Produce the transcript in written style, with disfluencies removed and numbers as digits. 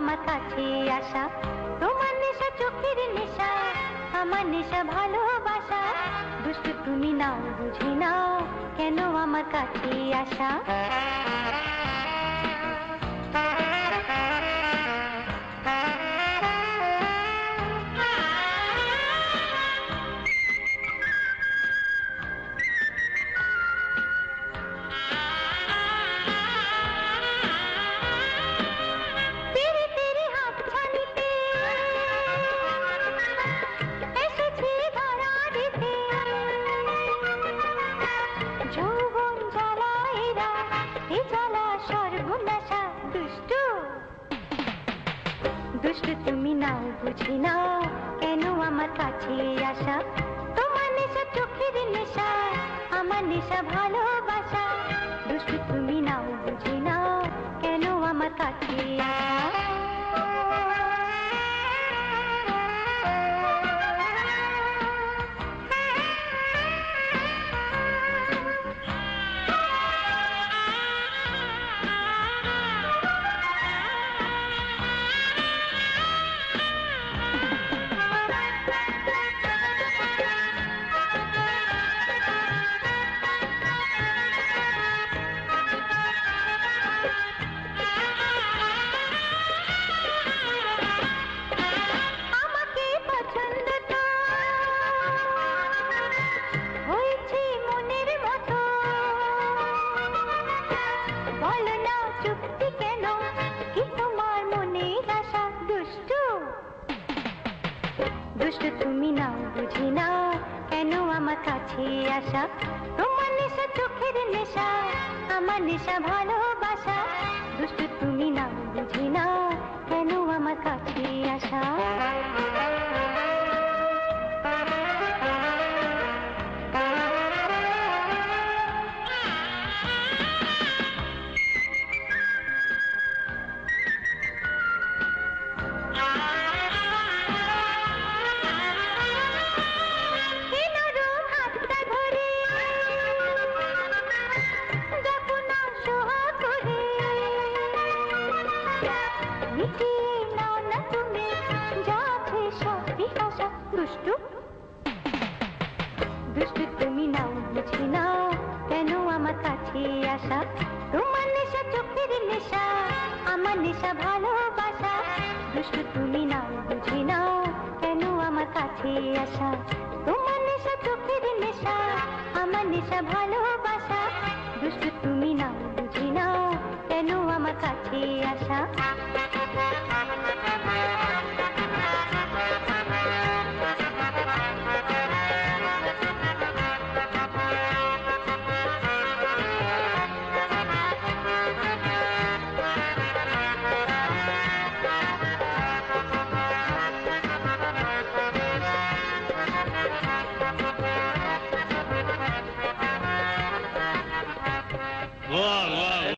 আমার কাছে আসা, তোমার নেশা চোখের নেশা, আমার নেশা ভালোবাসা। দুষ্টু তুমি নাও বুঝি নাও কেন আমার কাছে আসা। वाह वाह